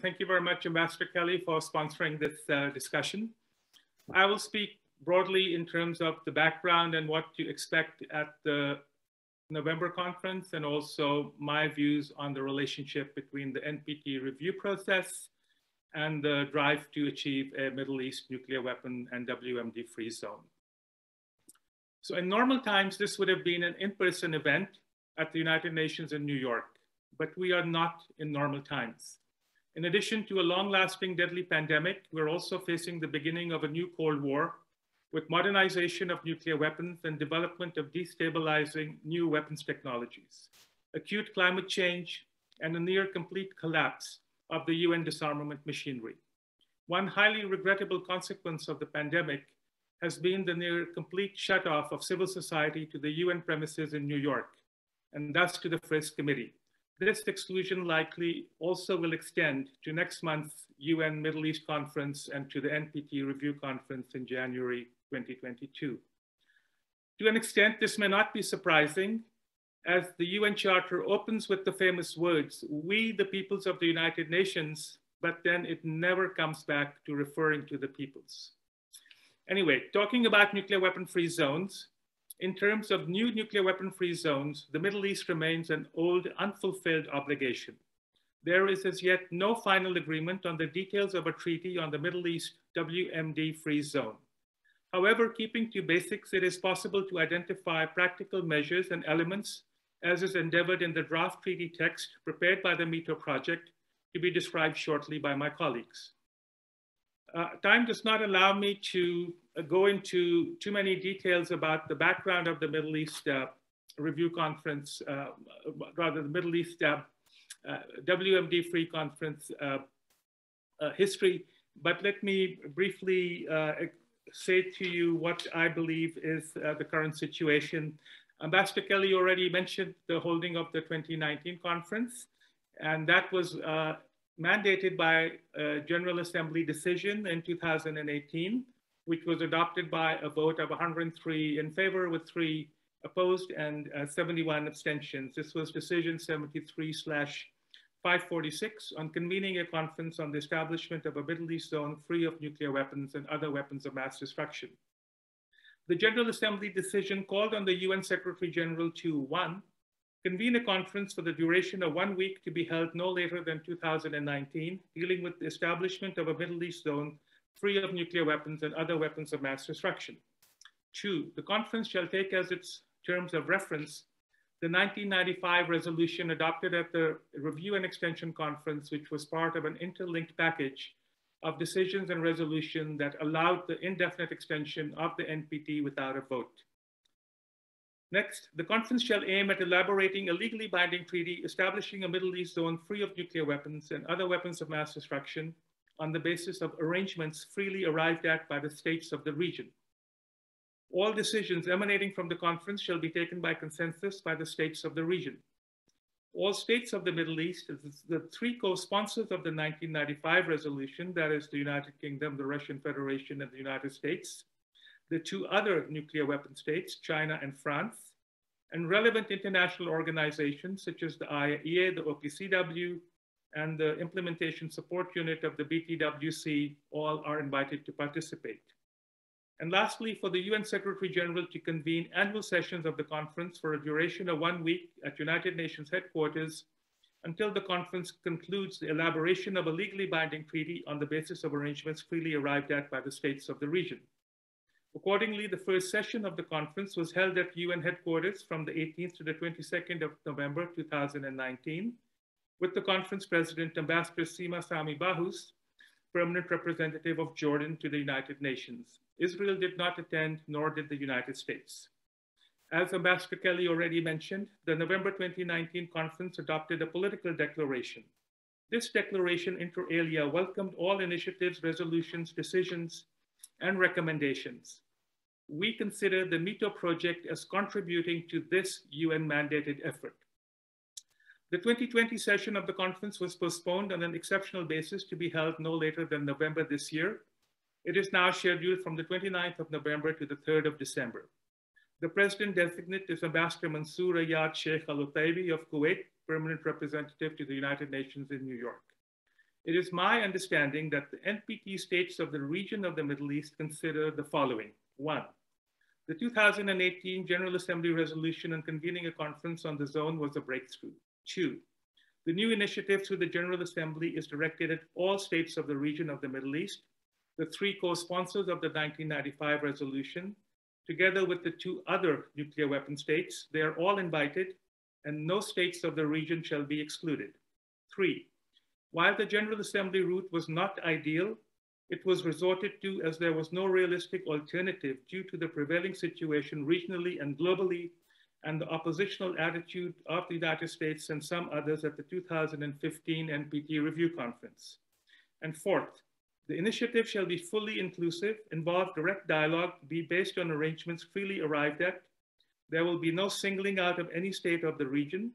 Thank you very much, Ambassador Kelly, for sponsoring this discussion. I will speak broadly in terms of the background and what to expect at the November conference, and also my views on the relationship between the NPT review process and the drive to achieve a Middle East nuclear weapon and WMD free zone. So in normal times, this would have been an in-person event at the United Nations in New York, but we are not in normal times. In addition to a long-lasting deadly pandemic, we're also facing the beginning of a new Cold War with modernization of nuclear weapons and development of destabilizing new weapons technologies, acute climate change, and a near complete collapse of the UN disarmament machinery. One highly regrettable consequence of the pandemic has been the near complete shutoff of civil society to the UN premises in New York, and thus to the First Committee. This exclusion likely also will extend to next month's UN Middle East Conference and to the NPT Review Conference in January 2022. To an extent, this may not be surprising, as the UN Charter opens with the famous words, "We, the peoples of the United Nations," but then it never comes back to referring to the peoples. Anyway, talking about nuclear weapon-free zones, in terms of new nuclear weapon-free zones, the Middle East remains an old, unfulfilled obligation. There is as yet no final agreement on the details of a treaty on the Middle East WMD-free zone. However, keeping to basics, it is possible to identify practical measures and elements, as is endeavored in the draft treaty text prepared by the METO project, to be described shortly by my colleagues. Time does not allow me to go into too many details about the background of the Middle East Review Conference, the Middle East WMD Free Conference history, but let me briefly say to you what I believe is the current situation. Ambassador Kelly already mentioned the holding of the 2019 conference, and that was mandated by a General Assembly decision in 2018, which was adopted by a vote of 103 in favor with 3 opposed and 71 abstentions. This was decision 73/546 on convening a conference on the establishment of a Middle East zone free of nuclear weapons and other weapons of mass destruction. The General Assembly decision called on the UN Secretary General to 1. Convene a conference for the duration of 1 week to be held no later than 2019, dealing with the establishment of a Middle East zone free of nuclear weapons and other weapons of mass destruction. 2, the conference shall take as its terms of reference the 1995 resolution adopted at the Review and Extension Conference, which was part of an interlinked package of decisions and resolution that allowed the indefinite extension of the NPT without a vote. Next, the conference shall aim at elaborating a legally binding treaty establishing a Middle East zone free of nuclear weapons and other weapons of mass destruction on the basis of arrangements freely arrived at by the states of the region. All decisions emanating from the conference shall be taken by consensus by the states of the region. All states of the Middle East, the 3 co-sponsors of the 1995 resolution, that is the United Kingdom, the Russian Federation, and the United States, the 2 other nuclear weapon states, China and France, and relevant international organizations such as the IAEA, the OPCW, and the Implementation Support Unit of the BTWC, all are invited to participate. And lastly, for the UN Secretary General to convene annual sessions of the conference for a duration of 1 week at United Nations headquarters until the conference concludes the elaboration of a legally binding treaty on the basis of arrangements freely arrived at by the states of the region. Accordingly, the first session of the conference was held at UN headquarters from the 18th to the 22nd of November 2019, with the conference president, Ambassador Sima Sami Bahus, permanent representative of Jordan to the United Nations. Israel did not attend, nor did the United States. As Ambassador Kelly already mentioned, the November 2019 conference adopted a political declaration. This declaration, inter alia, welcomed all initiatives, resolutions, decisions, and recommendations. We consider the METO project as contributing to this UN-mandated effort. The 2020 session of the conference was postponed on an exceptional basis to be held no later than November this year. It is now scheduled from the 29th of November to the 3rd of December. The President-designate is Ambassador Mansour Ayyad Sheikh Al-Otaibi of Kuwait, Permanent Representative to the United Nations in New York. It is my understanding that the NPT states of the region of the Middle East consider the following. 1, the 2018 General Assembly resolution on convening a conference on the zone was a breakthrough. 2, the new initiative through the General Assembly is directed at all states of the region of the Middle East. The 3 co-sponsors of the 1995 resolution, together with the 2 other nuclear weapon states, they are all invited and no states of the region shall be excluded. 3, while the General Assembly route was not ideal, it was resorted to as there was no realistic alternative due to the prevailing situation regionally and globally and the oppositional attitude of the United States and some others at the 2015 NPT Review Conference. And 4th, the initiative shall be fully inclusive, involve direct dialogue, be based on arrangements freely arrived at. There will be no singling out of any state of the region.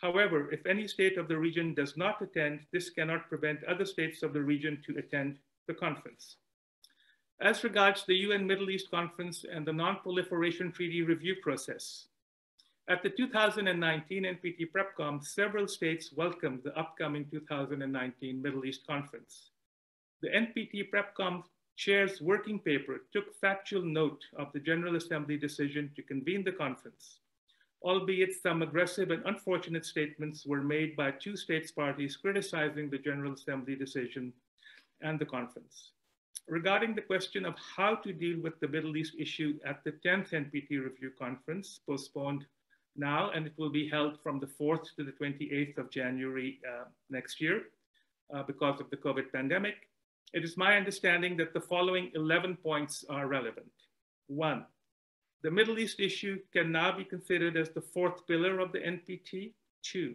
However, if any state of the region does not attend, this cannot prevent other states of the region to attend the conference. As regards the UN Middle East Conference and the Non-Proliferation Treaty Review process, at the 2019 NPT PrepCom, several states welcomed the upcoming 2019 Middle East Conference. The NPT PrepCom chair's working paper took factual note of the General Assembly decision to convene the conference, albeit some aggressive and unfortunate statements were made by 2 states parties criticizing the General Assembly decision and the conference. Regarding the question of how to deal with the Middle East issue at the 10th NPT Review Conference, postponed now, and it will be held from the 4th to the 28th of January next year because of the COVID pandemic, it is my understanding that the following 11 points are relevant. 1, the Middle East issue can now be considered as the 4th pillar of the NPT. 2,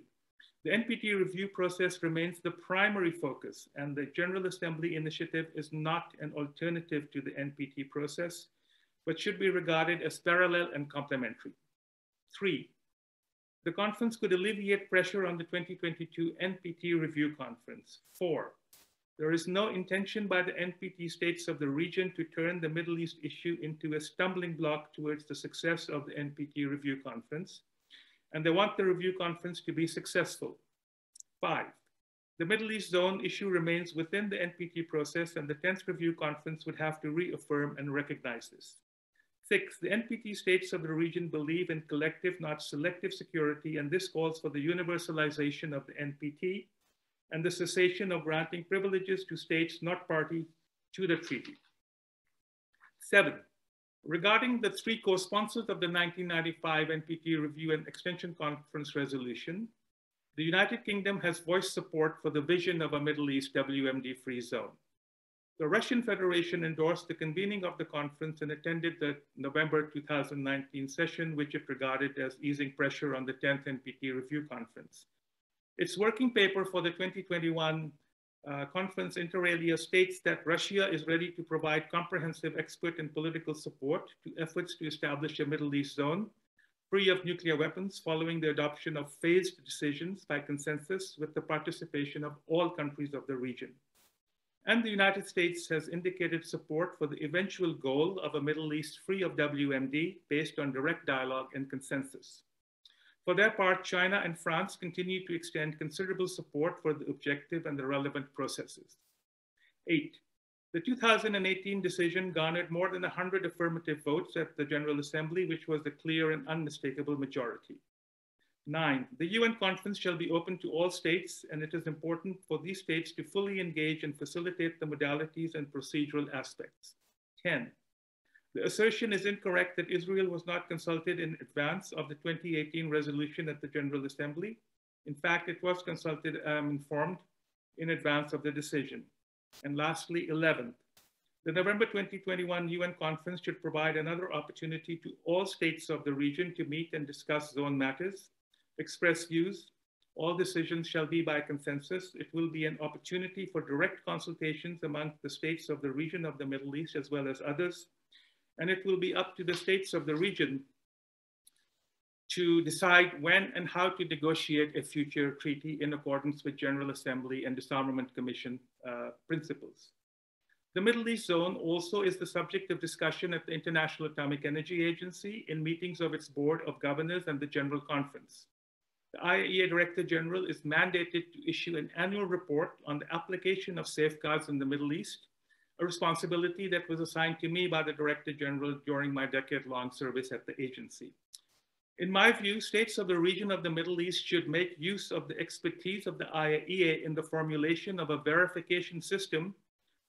the NPT review process remains the primary focus and the General Assembly initiative is not an alternative to the NPT process, but should be regarded as parallel and complementary. 3, the conference could alleviate pressure on the 2022 NPT review conference. 4, there is no intention by the NPT states of the region to turn the Middle East issue into a stumbling block towards the success of the NPT Review Conference, and they want the Review Conference to be successful. 5, the Middle East zone issue remains within the NPT process, and the 10th Review Conference would have to reaffirm and recognize this. 6, the NPT states of the region believe in collective, not selective security, and this calls for the universalization of the NPT and the cessation of granting privileges to states not party to the treaty. 7, regarding the 3 co-sponsors of the 1995 NPT Review and Extension Conference resolution, the United Kingdom has voiced support for the vision of a Middle East WMD-free zone. The Russian Federation endorsed the convening of the conference and attended the November 2019 session, which it regarded as easing pressure on the 10th NPT Review Conference. Its working paper for the 2021 conference inter alia states that Russia is ready to provide comprehensive expert and political support to efforts to establish a Middle East zone free of nuclear weapons following the adoption of phased decisions by consensus with the participation of all countries of the region. And the United States has indicated support for the eventual goal of a Middle East free of WMD based on direct dialogue and consensus. For their part, China and France continue to extend considerable support for the objective and the relevant processes. 8, the 2018 decision garnered more than 100 affirmative votes at the General Assembly, which was the clear and unmistakable majority. 9, the UN conference shall be open to all states, and it is important for these states to fully engage and facilitate the modalities and procedural aspects. 10, the assertion is incorrect that Israel was not consulted in advance of the 2018 resolution at the General Assembly. In fact, it was consulted and informed in advance of the decision. And lastly, 11th, the November 2021 UN conference should provide another opportunity to all states of the region to meet and discuss zone matters, express views. All decisions shall be by consensus. It will be an opportunity for direct consultations among the states of the region of the Middle East as well as others. And it will be up to the states of the region to decide when and how to negotiate a future treaty in accordance with General Assembly and Disarmament Commission principles. The Middle East Zone also is the subject of discussion at the International Atomic Energy Agency in meetings of its Board of Governors and the General Conference. the IAEA Director General is mandated to issue an annual report on the application of safeguards in the Middle East, a responsibility that was assigned to me by the Director General during my decade-long service at the agency. In my view, states of the region of the Middle East should make use of the expertise of the IAEA in the formulation of a verification system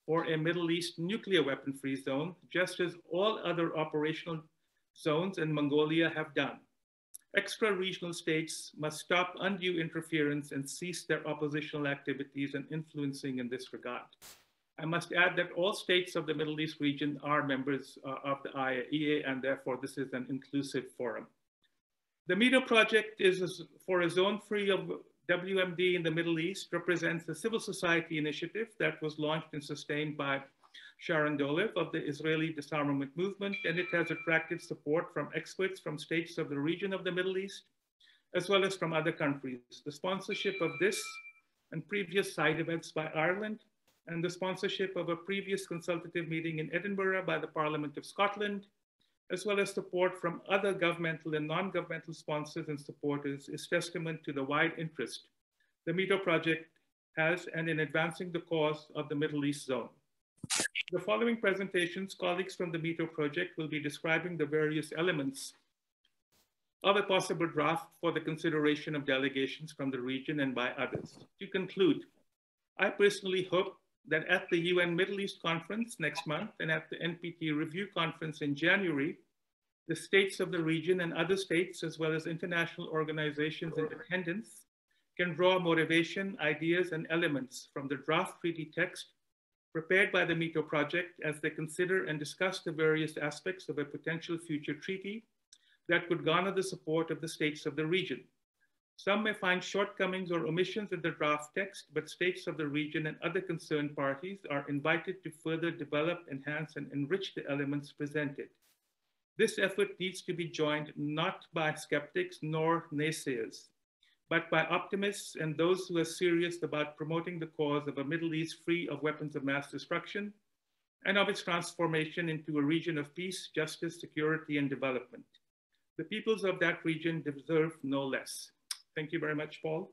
for a Middle East nuclear weapon-free zone, just as all other operational zones in Mongolia have done. Extra-regional states must stop undue interference and cease their oppositional activities and influencing in this regard. I must add that all states of the Middle East region are members of the IAEA, and therefore this is an inclusive forum. The METO project is for a zone free of WMD in the Middle East, represents a civil society initiative that was launched and sustained by Sharon Dolev of the Israeli disarmament movement, and it has attracted support from experts from states of the region of the Middle East, as well as from other countries. The sponsorship of this and previous side events by Ireland, and the sponsorship of a previous consultative meeting in Edinburgh by the Parliament of Scotland, as well as support from other governmental and non-governmental sponsors and supporters, is testament to the wide interest the METO project has and in advancing the cause of the Middle East zone. The following presentations, colleagues from the METO project will be describing the various elements of a possible draft for the consideration of delegations from the region and by others. To conclude, I personally hope that at the UN Middle East Conference next month and at the NPT Review Conference in January, the states of the region and other states, as well as international organizations in attendance, can draw motivation, ideas, and elements from the draft treaty text prepared by the METO project as they consider and discuss the various aspects of a potential future treaty that could garner the support of the states of the region. Some may find shortcomings or omissions in the draft text, but states of the region and other concerned parties are invited to further develop, enhance, and enrich the elements presented. This effort needs to be joined not by skeptics nor naysayers, but by optimists and those who are serious about promoting the cause of a Middle East free of weapons of mass destruction and of its transformation into a region of peace, justice, security, and development. The peoples of that region deserve no less. Thank you very much, Paul.